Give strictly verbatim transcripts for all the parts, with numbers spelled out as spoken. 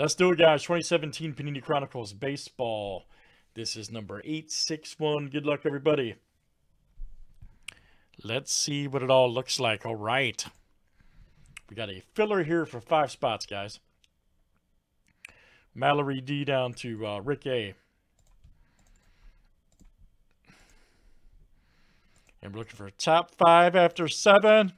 Let's do it, guys. twenty seventeen Panini Chronicles Baseball. This is number eight sixty-one. Good luck, everybody. Let's see what it all looks like. All right. We got a filler here for five spots, guys. Mallory D down to uh, Rick A. And we're looking for top five after seven.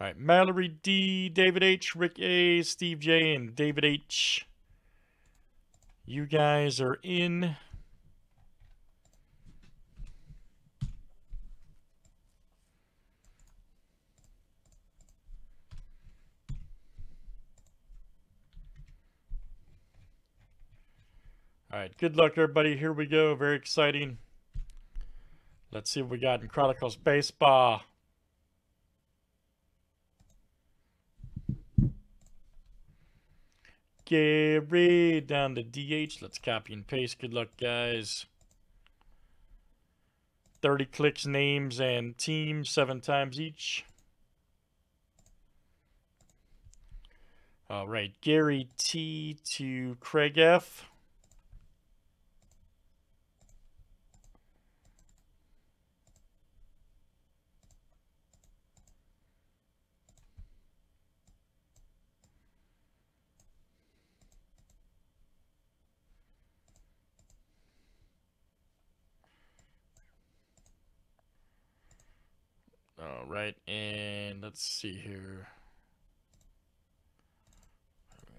All right, Mallory D, David H, Rick A, Steve J, and David H. You guys are in. All right, good luck, everybody. Here we go. Very exciting. Let's see what we got in Chronicles Baseball. Gary down to D H. Let's copy and paste. Good luck, guys. thirty clicks, names, and teams, seven times each. All right, Gary T to Craig F. All right, and let's see here.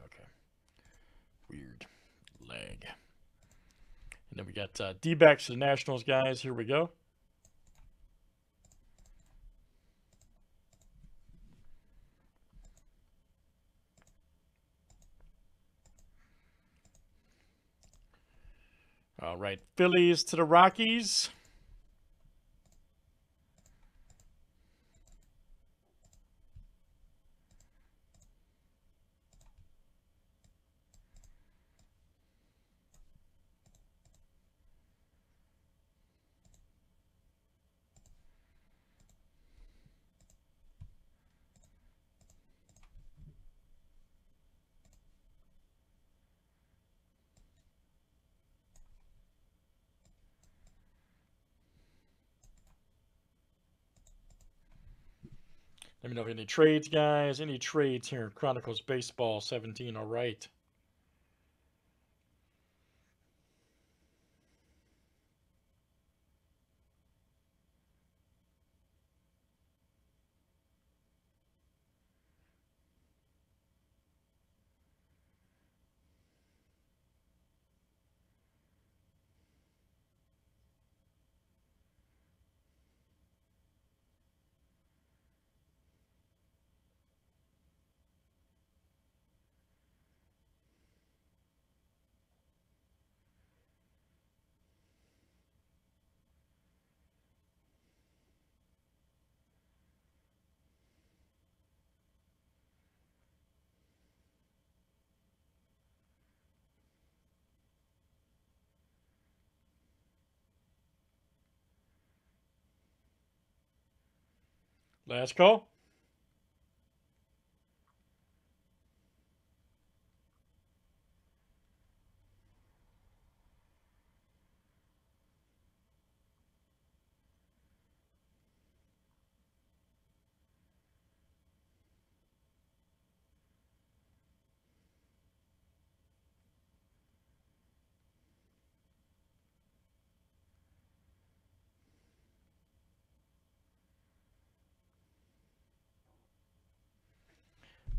Okay. Weird lag. And then we got uh, D backs to the Nationals, guys. Here we go. All right, Phillies to the Rockies. Let me know if any trades, guys. Any trades here? Chronicles Baseball seventeen. All right. Last call.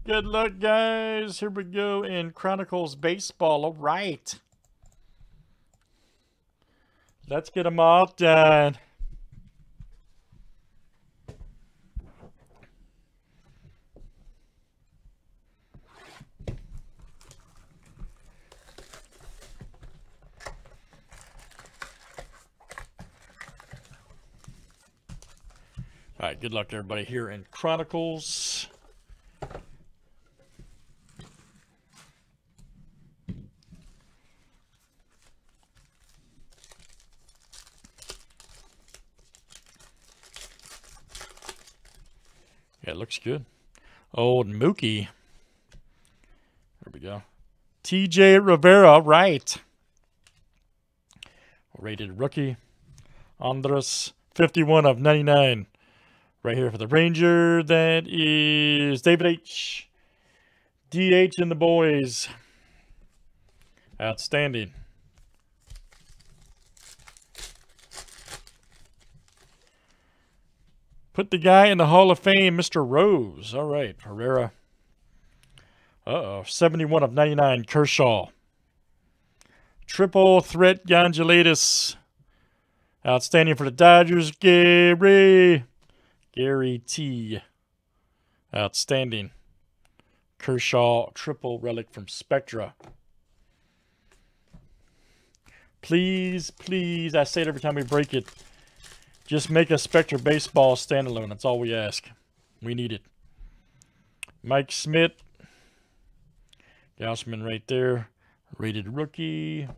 Good luck, guys. Here we go in Chronicles Baseball. All right. Let's get them all done. All right. Good luck, everybody, here in Chronicles. Yeah, it looks good. Old Mookie. There we go. T J. Rivera, right. Rated rookie. Andres, fifty-one of ninety-nine. Right here for the Ranger. That is David H. D H and the boys. Outstanding. Put the guy in the Hall of Fame, Mister Rose. All right, Herrera. Uh-oh, seventy-one of ninety-nine, Kershaw. Triple threat, Gangelitus. Outstanding for the Dodgers, Gary. Gary T. Outstanding. Kershaw, triple relic from Spectre. Please, please, I say it every time we break it. Just make a Spectre Baseball standalone. That's all we ask. We need it. Mike Smith. Gaussman right there. Rated rookie.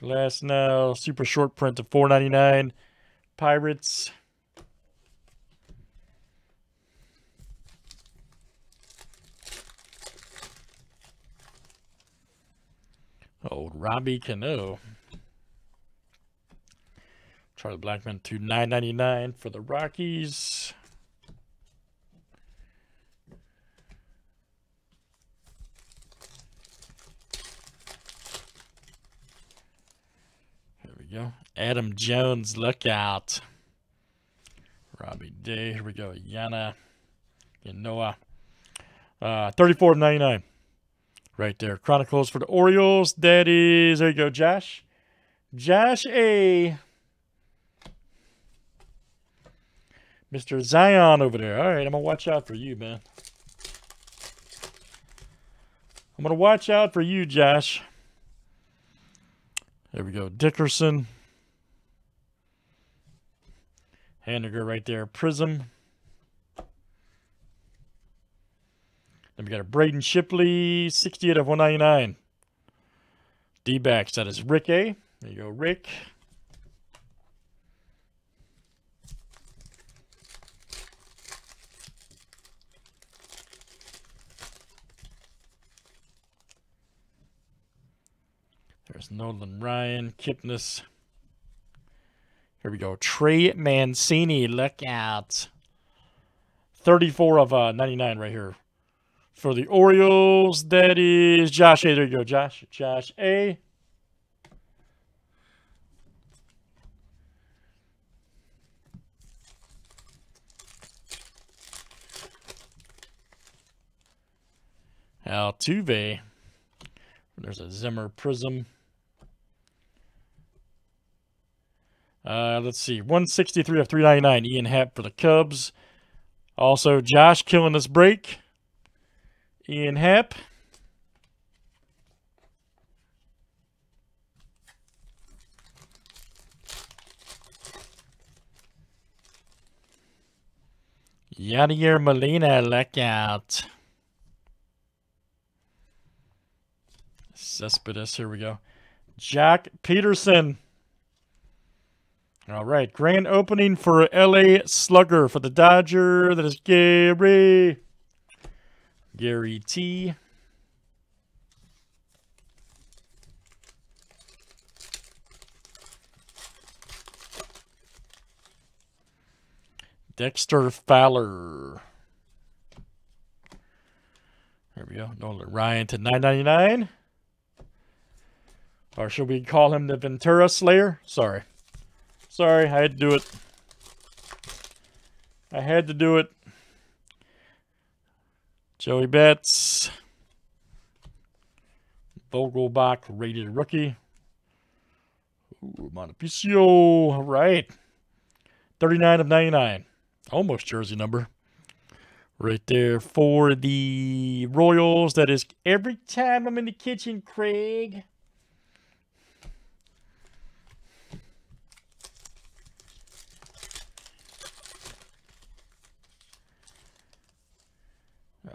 Glassnell. Super short print of four ninety-nine. Pirates. Old Robbie Cano. Charlie Blackman to nine ninety-nine for the Rockies. Here we go. Adam Jones, look out. Robbie Day. Here we go. Yana and Noah. Uh, thirty-four of ninety-nine. Right there. Chronicles for the Orioles. That is, there you go, Josh. Josh A. Mister Zion over there. All right, I'm going to watch out for you, man. I'm going to watch out for you, Josh. There we go. Dickerson. Haniger right there. Prism. Then we got a Braden Shipley, sixty-eight of one ninety-nine. D backs. That is Rick A. There you go, Rick. There's Nolan Ryan, Kipnis. Here we go. Trey Mancini, look out. thirty-four of ninety-nine right here. For the Orioles, that is Josh A. There you go, Josh. Josh A. Altuve. There's a Zimmer Prism. Uh, let's see, one sixty-three of three ninety-nine, Ian Happ for the Cubs. Also, Josh killing this break. Ian Happ. Yadier Molina, look out. Cespedes, here we go. Jack Peterson. All right, grand opening for L A Slugger for the Dodger. That is Gary. Gary T. Dexter Fowler. There we go. Nolan Ryan to nine ninety-nine. Or should we call him the Ventura Slayer? Sorry. Sorry, I had to do it. I had to do it. Joey Betts. Vogelbach, rated rookie. Ooh, Monteficio. All right. thirty-nine of ninety-nine. Almost jersey number. Right there for the Royals. That is every time I'm in the kitchen, Craig.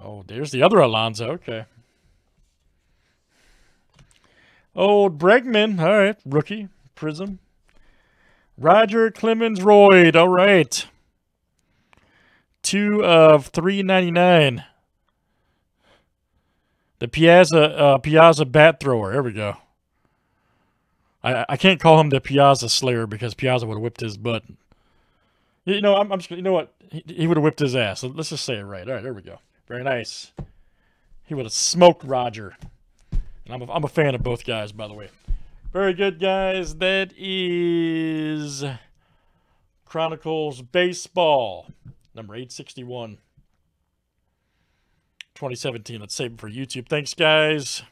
Oh, there's the other Alonzo. Okay. Old Bregman. All right. Rookie. Prism. Roger Clemens Royd. All right. two of three ninety-nine. The Piazza uh, Piazza bat thrower. There we go. I I can't call him the Piazza Slayer because Piazza would have whipped his butt. You know, I'm, I'm just, you know what? He, he would have whipped his ass. Let's just say it right. All right, there we go. Very nice. He would have smoked Roger. And I'm a, I'm a fan of both guys, by the way. Very good, guys. That is Chronicles Baseball, number eight sixty-one, twenty seventeen. Let's save it for YouTube. Thanks, guys.